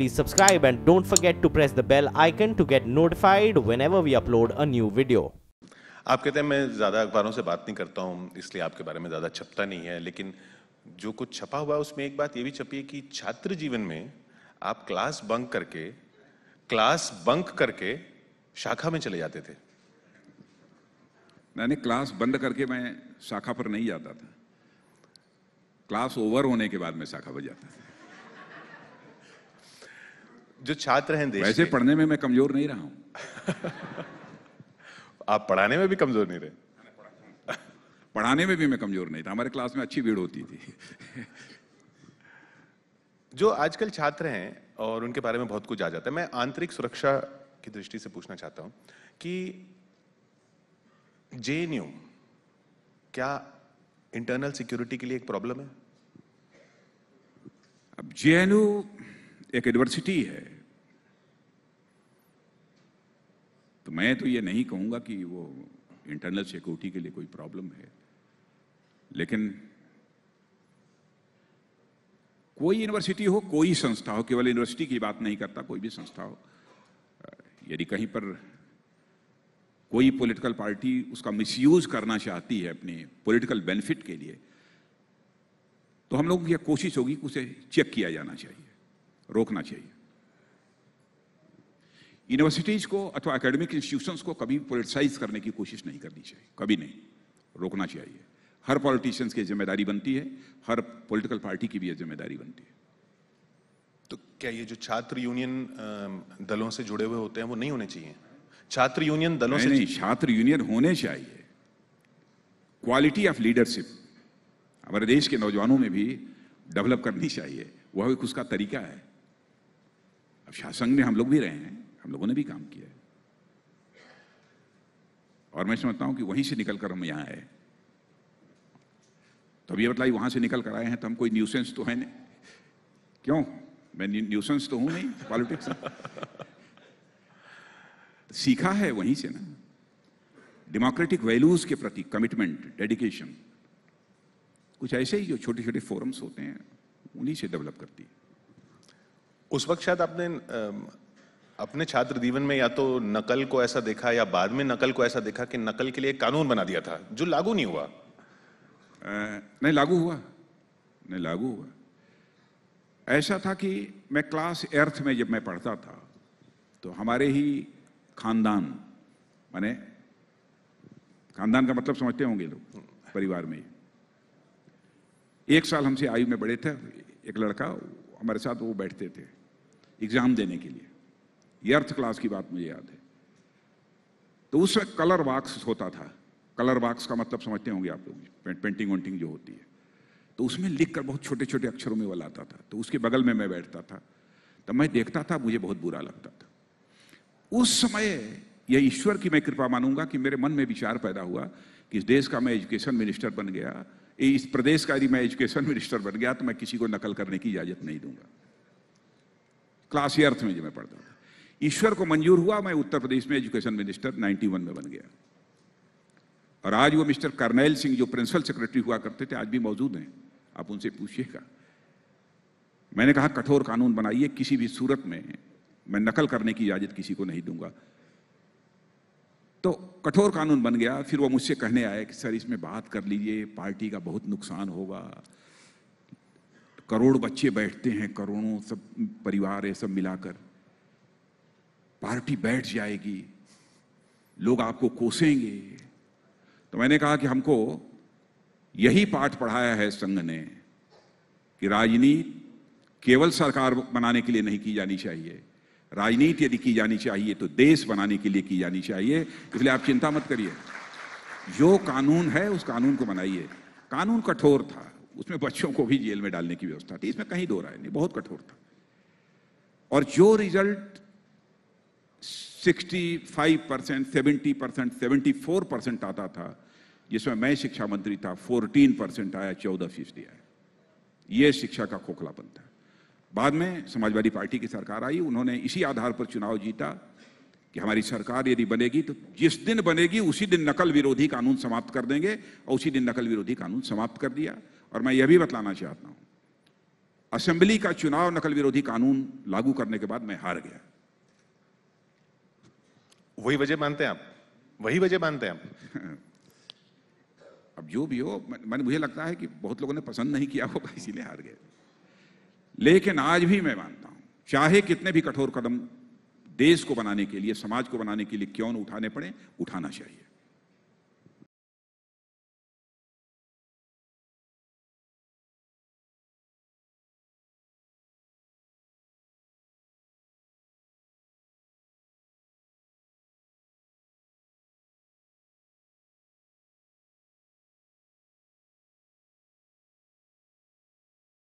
please subscribe and don't forget to press the bell icon to get notified whenever we upload a new video. आप कहते हैं मैं ज़्यादा अखबारों से बात नहीं करता हूँ इसलिए आपके बारे में ज़्यादा छपता नहीं है, लेकिन जो कुछ छपा हुआ है उसमें एक बात ये भी छपी है कि छात्र जीवन में आप क्लास बंक करके शाखा में चले जाते थे। मैंने क्लास बंद करके मैं शाखा पर नहीं जाता था, क्लास ओवर होने के बाद मैं शाखा पर जाता था। जो छात्र हैं देश वैसे पढ़ने में मैं कमजोर नहीं रहा हूँ। आप पढ़ाने में भी कमजोर नहीं रहे? पढ़ाने में भी मैं कमजोर नहीं था, हमारे क्लास में अच्छी भीड़ होती थी। जो आजकल छात्र हैं और उनके बारे में बहुत कुछ आ जाता है, मैं आंतरिक सुरक्षा की दृष्टि से पूछना चाहता हूं कि जेएनयू क्या इंटरनल सिक्योरिटी के लिए एक प्रॉब्लम है? अब जेएनयू एक यूनिवर्सिटी है तो मैं तो ये नहीं कहूंगा कि वो इंटरनल सिक्योरिटी के लिए कोई प्रॉब्लम है, लेकिन कोई यूनिवर्सिटी हो, कोई संस्था हो, केवल यूनिवर्सिटी की बात नहीं करता, कोई भी संस्था हो, यदि कहीं पर कोई पॉलिटिकल पार्टी उसका मिसयूज करना चाहती है अपने पॉलिटिकल बेनिफिट के लिए, तो हम लोगों की यह कोशिश होगी कि उसे चेक किया जाना चाहिए, रोकना चाहिए। यूनिवर्सिटीज को अथवा एकेडमिक इंस्टीट्यूशंस को कभी पॉलिटिसाइज करने की कोशिश नहीं करनी चाहिए, कभी नहीं, रोकना चाहिए। हर पॉलिटिशियंस की जिम्मेदारी बनती है, हर पॉलिटिकल पार्टी की भी यह जिम्मेदारी बनती है। तो क्या ये जो छात्र यूनियन दलों से जुड़े हुए होते हैं वो नहीं होने चाहिए? छात्र यूनियन दलों से नहीं, छात्र यूनियन होने चाहिए। क्वालिटी ऑफ लीडरशिप हमारे देश के नौजवानों में भी डेवलप करनी चाहिए, वह एक उसका तरीका है। अब शासन में हम लोग भी रहे हैं, हम लोगों ने भी काम किया है और मैं समझता हूं कि वहीं से निकलकर हम यहां आए। तो अब ये बताइए, वहां से निकल कर आए हैं तो हम कोई न्यूसेंस तो है नहीं? क्यों, मैं न्यूसेंस तो हूं नहीं पॉलिटिक्स। सीखा है वहीं से ना, डेमोक्रेटिक वैल्यूज के प्रति कमिटमेंट, डेडिकेशन, कुछ ऐसे ही जो छोटे छोटे फोरम्स होते हैं उन्हीं से डेवलप करती है। उस वक्त शायद आपने अपने छात्र जीवन में या तो नकल को ऐसा देखा या बाद में नकल को ऐसा देखा कि नकल के लिए एक कानून बना दिया था जो लागू नहीं हुआ? नहीं लागू हुआ, नहीं लागू हुआ। ऐसा था कि मैं क्लास 8 में जब मैं पढ़ता था तो हमारे ही खानदान, माने खानदान का मतलब समझते होंगे लोग, परिवार में एक साल हमसे आयु में बड़े थे, एक लड़का हमारे साथ, वो बैठते थे एग्जाम देने के लिए, ये 8th क्लास की बात मुझे याद है। तो उस वक्त कलर बॉक्स होता था, कलर बॉक्स का मतलब समझते होंगे आप लोग, पेंटिंग वेंटिंग जो होती है, तो उसमें लिख कर बहुत छोटे छोटे अक्षरों में वो लाता था, तो उसके बगल में मैं बैठता था, तब मैं देखता था, मुझे बहुत बुरा लगता था। उस समय यह ईश्वर की मैं कृपा मानूंगा कि मेरे मन में विचार पैदा हुआ कि इस देश का मैं एजुकेशन मिनिस्टर बन गया, इस प्रदेश का यदि मैं एजुकेशन मिनिस्टर बन गया तो मैं किसी को नकल करने की इजाजत नहीं दूंगा। क्लास 8 में जब मैं पढ़ता था, ईश्वर को मंजूर हुआ, मैं उत्तर प्रदेश में एजुकेशन मिनिस्टर 91 में बन गया। और आज वो मिस्टर करनैल सिंह जो प्रिंसिपल सेक्रेटरी हुआ करते थे आज भी मौजूद हैं, आप उनसे पूछिएगा। मैंने कहा कठोर कानून बनाइए, किसी भी सूरत में मैं नकल करने की इजाजत किसी को नहीं दूंगा। तो कठोर कानून बन गया। फिर वो मुझसे कहने आया कि सर इसमें बात कर लीजिए, पार्टी का बहुत नुकसान होगा, करोड़ बच्चे बैठते हैं, करोड़ों सब परिवार है, सब मिलाकर पार्टी बैठ जाएगी, लोग आपको कोसेंगे। तो मैंने कहा कि हमको यही पाठ पढ़ाया है संघ ने कि राजनीति केवल सरकार बनाने के लिए नहीं की जानी चाहिए, राजनीति यदि की जानी चाहिए तो देश बनाने के लिए की जानी चाहिए। इसलिए आप चिंता मत करिए, जो कानून है उस कानून को बनाइए। कानून कठोर था, उसमें बच्चों को भी जेल में डालने की व्यवस्था थी, इसमें कहीं दो राय नहीं, बहुत कठोर था। और जो रिजल्ट 65%, 70%, 74% आता था, जिसमें मैं शिक्षा मंत्री था, 14% आया, 14% आया। यह शिक्षा का खोखलापन था। बाद में समाजवादी पार्टी की सरकार आई, उन्होंने इसी आधार पर चुनाव जीता कि हमारी सरकार यदि बनेगी तो जिस दिन बनेगी उसी दिन नकल विरोधी कानून समाप्त कर देंगे, और उसी दिन नकल विरोधी कानून समाप्त कर दिया। और मैं यह भी बतलाना चाहता हूं असेंबली का चुनाव नकल विरोधी कानून लागू करने के बाद मैं हार गया। वही वजह मानते हैं आप? वही वजह मानते हैं आप? अब जो भी हो, मुझे लगता है कि बहुत लोगों ने पसंद नहीं किया होगा, इसीलिए हार गए। लेकिन आज भी मैं मानता हूं, चाहे कितने भी कठोर कदम देश को बनाने के लिए, समाज को बनाने के लिए क्यों न उठाने पड़े, उठाना चाहिए।